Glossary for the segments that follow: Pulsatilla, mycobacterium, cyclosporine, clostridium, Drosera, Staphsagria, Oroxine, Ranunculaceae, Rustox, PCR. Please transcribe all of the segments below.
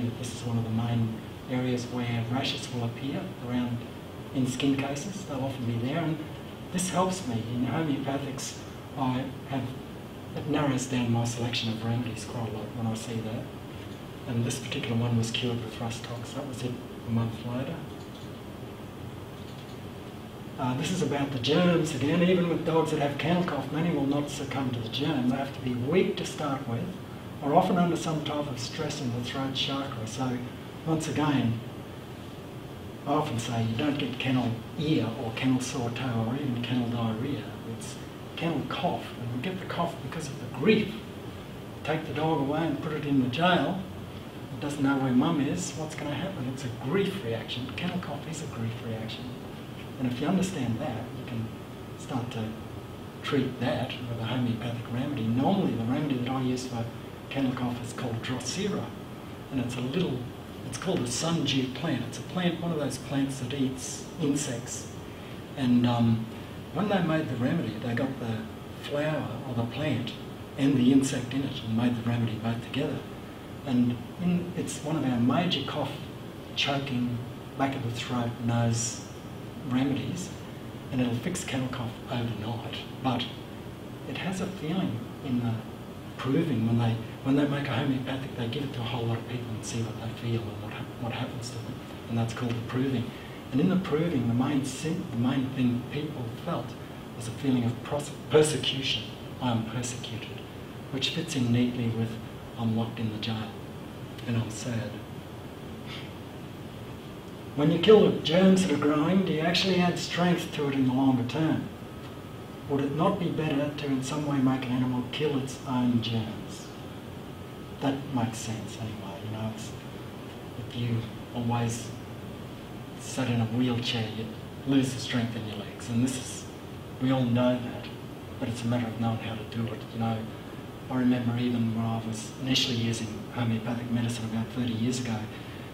knew that this is one of the main areas where rashes will appear around in skin cases. They'll often be there, and this helps me. In homeopathics, it narrows down my selection of Rangies quite a lot when I see that. And this particular one was cured with Rustox. That was it a month later. This is about the germs again. Even with dogs that have kennel cough, many will not succumb to the germ. They have to be weak to start with, or often under some type of stress in the throat chakra. So once again, I often say you don't get kennel ear or kennel sore toe or even kennel diarrhoea. It's kennel cough, and we get the cough because of the grief. Take the dog away and put it in the jail. It doesn't know where mum is. What's going to happen? It's a grief reaction. Kennel cough is a grief reaction. And if you understand that, you can start to treat that with a homeopathic remedy. Normally the remedy that I use for kennel cough is called Drosera. And it's called a sundew plant. It's a plant, one of those plants that eats insects. And when they made the remedy, they got the flower or the plant and the insect in it and made the remedy both together. And it's one of our major cough, choking, back of the throat, nose remedies, and it'll fix kennel cough overnight. But it has a feeling in the proving when they make a homeopathic, they give it to a whole lot of people and see what they feel and what happens to them, and that's called the proving. And in the proving, the main thing people felt was a feeling of persecution. I am persecuted, which fits in neatly with I'm locked in the jail and I'm sad. When you kill the germs that are growing, do you actually add strength to it in the longer term? Would it not be better to in some way make an animal kill its own germs? That makes sense anyway, you know. It's, if you always sat in a wheelchair, you lose the strength in your legs, and this is, we all know that, but it's a matter of knowing how to do it, you know. I remember even when I was initially using homeopathic medicine about 30 years ago,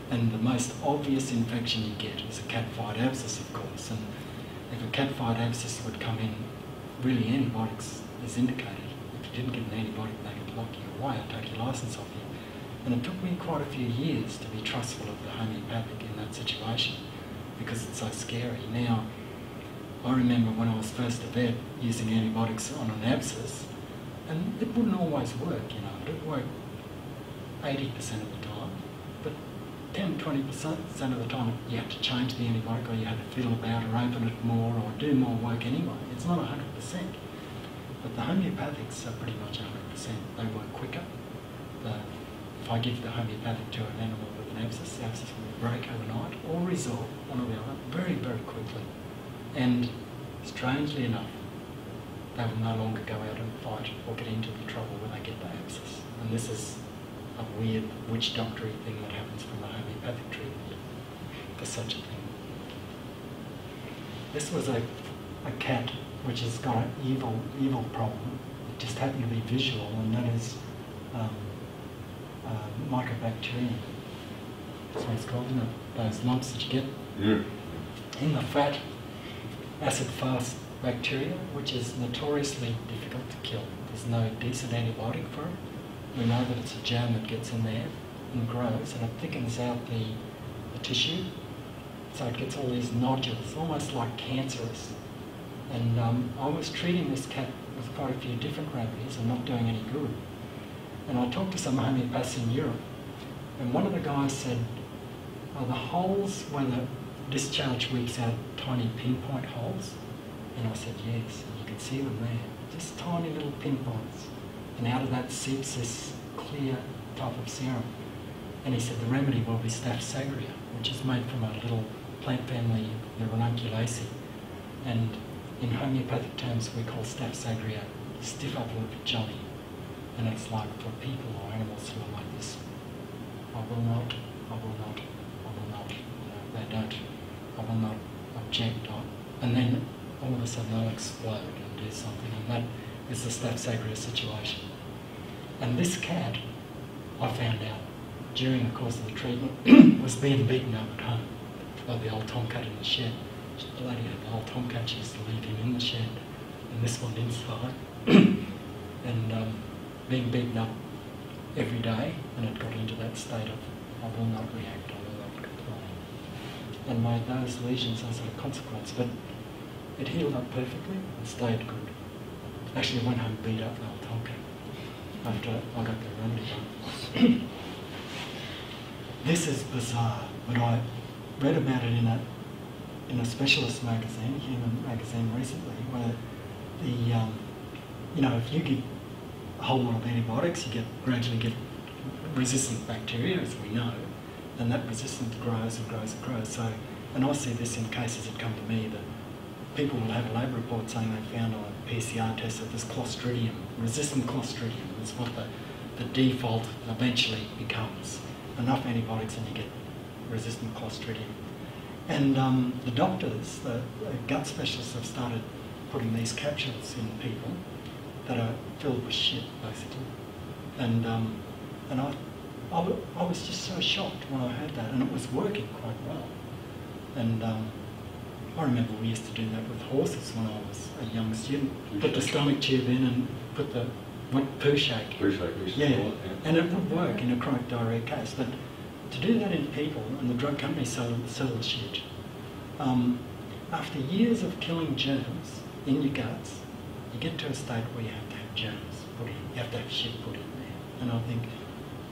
and the most obvious infection you get is a cat-fight abscess, of course, and if a cat-fight abscess would come in, really antibiotics is indicated. If you didn't get an antibiotic, they could lock you away or take your licence off you. And it took me quite a few years to be trustful of the homeopathic in that situation because it's so scary. Now, I remember when I was first a vet using antibiotics on an abscess, and it wouldn't always work, you know. It would work 80% of the time, but 10, 20% of the time you have to change the antibiotic, or you have to fiddle about or open it more or do more work anyway. It's not 100%. But the homeopathics are pretty much 100%. They work quicker. If I give the homeopathic to an animal with an abscess, the abscess will break overnight or resolve one or the other very, very quickly. And strangely enough, they will no longer go out and fight or get into the trouble when they get the abscess. And this is a weird witch doctory thing that happens from the homeopathic treatment for such a thing. This was a cat which has got an evil problem. It just happened to be visual, and that is mycobacterium. That's what it's called, isn't it? Those lumps that you get in the fat, acid-fast bacteria, which is notoriously difficult to kill. There's no decent antibiotic for it. We know that it's a germ that gets in there and grows, and it thickens out the tissue, so it gets all these nodules, almost like cancerous. And I was treating this cat with quite a few different remedies and not doing any good. And I talked to some homeopaths in Europe, and one of the guys said, well, the holes where the discharge leaks out, tiny pinpoint holes. And I said, yes, and you can see them there, just tiny little pinpoints. And out of that seeps this clear type of serum. And he said the remedy will be Staphsagria, which is made from a little plant family, the Ranunculaceae. And in homeopathic terms, we call Staphsagria stiff upper lip jelly. And it's like for people or animals who are like this. I will not, I will not, I will not. No, they don't. I will not object. And then all of a sudden they'll explode and do something, and that is the Staphsagria situation. And this cat, I found out during the course of the treatment, was being beaten up at home by the old tomcat in the shed. The lady had the old tomcat, she used to leave him in the shed, and this one inside, and being beaten up every day, and it got into that state of, I although not react, although not comply. And my nose lesions are sort of consequence, but it healed up perfectly and stayed good. Actually, I went home beat up the whole time after I got the remedy. This is bizarre, but I read about it in a specialist magazine, human magazine, recently, where the you know, if you give a whole lot of antibiotics, you gradually get resistant bacteria, as we know, and that resistance grows and grows and grows. So, and I see this in cases that come to me that people will have a lab report saying they found on a PCR test that there's clostridium, resistant clostridium. That's what the default eventually becomes. Enough antibiotics and you get resistant clostridium. And the doctors, the gut specialists, have started putting these capsules in people that are filled with shit, basically. And I was just so shocked when I heard that, and it was working quite well. And I remember we used to do that with horses when I was a young student. Put the stomach tube in and put the poo shake. Yeah, and it would work in a chronic diarrhea case. But to do that in people, and the drug companies sell the shit. After years of killing germs in your guts, you get to a state where you have to have germs put in. You have to have shit put in there. And I think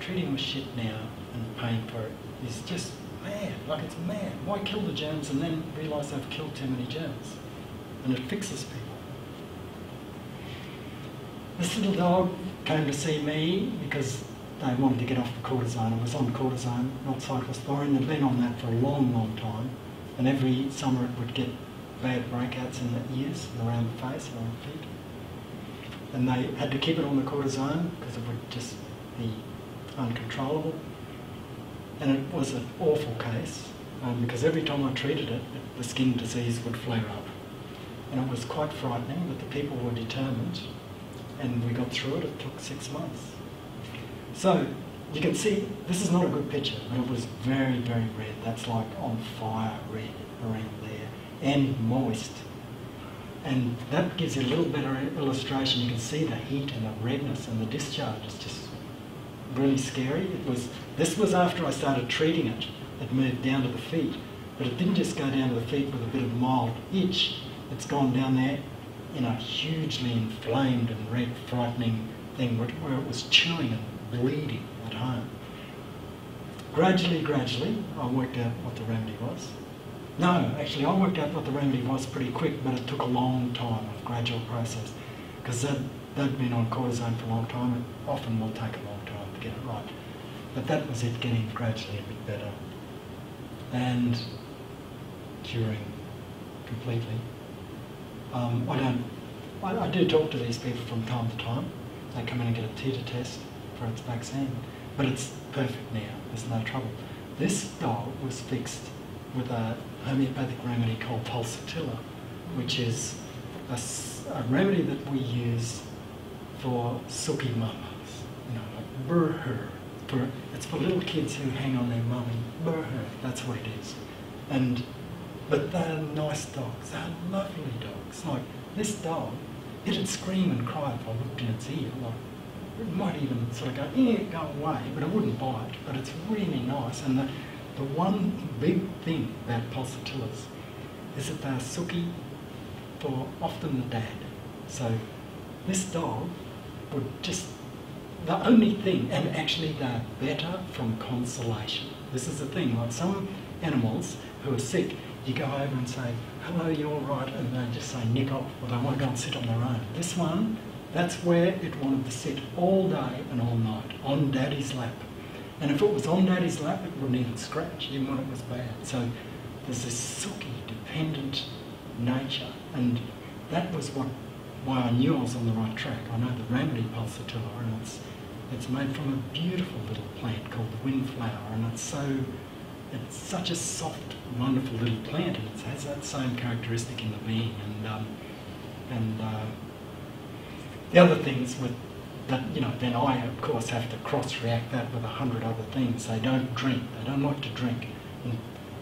treating with shit now and paying for it is just mad. Like, it's mad. Why kill the germs and then realise I've killed too many germs? And it fixes people. This little dog came to see me because they wanted to get off the cortisone. I was on cortisone, not cyclosporine. They'd been on that for a long, long time. And every summer it would get bad breakouts in the ears and around the face and on the feet. And they had to keep it on the cortisone because it would just be uncontrollable. And it was an awful case because every time I treated it, the skin disease would flare up. And it was quite frightening, but the people were determined. And we got through it. It took 6 months. So you can see this is not a good picture, but it was very, very red. That's like on fire red around there, and moist. And that gives you a little better illustration. You can see the heat and the redness and the discharge. It's just really scary. It was. This was after I started treating it. It moved down to the feet, but it didn't just go down to the feet with a bit of mild itch. It's gone down there in a hugely inflamed and red, frightening thing where it was chewing and bleeding at home. Gradually, I worked out what the remedy was. No, actually, I worked out what the remedy was pretty quick, but it took a long time of gradual process, because they'd been on cortisone for a long time. It often will take a long time to get it right. But that was it, getting gradually a bit better and curing completely. I do talk to these people from time to time. They come in and get a titer test for its vaccine, but it's perfect now. There's no trouble. This dog was fixed with a homeopathic remedy called Pulsatilla, which is a remedy that we use for sookie mamas. You know, like burr her. It's for little kids who hang on their mummy. Burr her. That's what it is. But they're nice dogs. They're lovely dogs. Like, this dog, it'd scream and cry if I looked in its ear. Like, it might even sort of go, yeah, go away, but it wouldn't bite. But it's really nice. And the one big thing about Pulsatillas is that they're sookie for often the dad. So this dog would just, the only thing, and actually they're better from consolation. This is the thing, like some animals who are sick, you go over and say, hello, you're all right, and they just say, nick off, or they won't go and sit on their own. This one, that's where it wanted to sit all day and all night, on Daddy's lap. And if it was on Daddy's lap, it wouldn't even scratch, even when it was bad. So there's this sookie, dependent nature, and that was why I knew I was on the right track. I know the remedy Pulsatilla, and it's made from a beautiful little plant called the windflower, and it's such a soft, wonderful little plant, and it has that same characteristic in the being. And the other things with that, you know, then I of course have to cross-react that with 100 other things. They don't drink. They don't like to drink.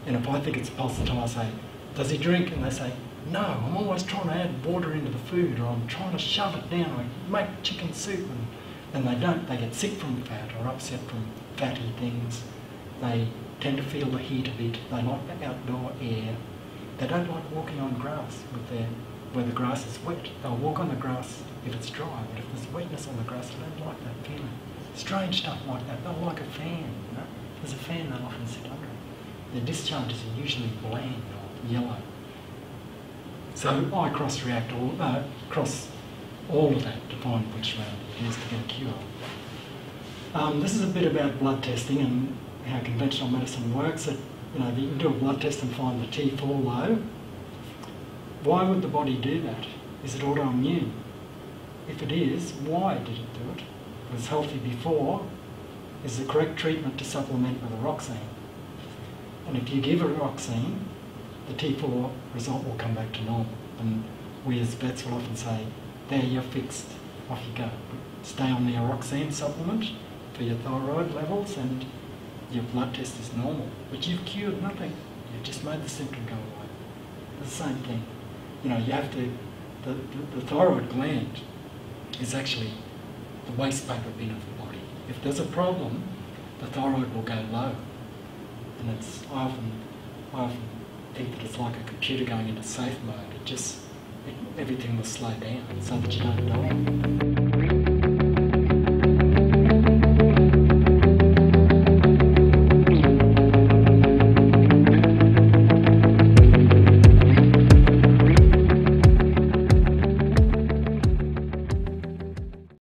And if I think it's Pulsatilla, I say, does he drink? And they say, no. I'm always trying to add water into the food, or I'm trying to shove it down, or make chicken soup, and they don't. They get sick from fat or upset from fatty things. They tend to feel the heat of it. They like the outdoor air. They don't like walking on grass where the grass is wet. They'll walk on the grass if it's dry, but if there's wetness on the grass, they don't like that feeling. Strange stuff like that. They'll like a fan, you know? There's a fan they'll often sit under. Their discharges are usually bland or yellow. So I cross all of that to find which round it is to get a cure. This is a bit about blood testing and how conventional medicine works. That, you know, you can do a blood test and find the T4 low. Why would the body do that? Is it autoimmune? If it is, why did it do it? It was healthy before. Is the correct treatment to supplement with Oroxine? And if you give Oroxine, the T4 result will come back to normal. And we as vets will often say, there, you're fixed, off you go. Stay on the Oroxine supplement for your thyroid levels and your blood test is normal. But you've cured nothing. You've just made the symptom go away. It's the same thing. You know, you have to, the thyroid gland is actually the waste paper bin of the body. If there's a problem, the thyroid will go low. And it's, I often think that it's like a computer going into safe mode. Everything will slow down so that you don't die.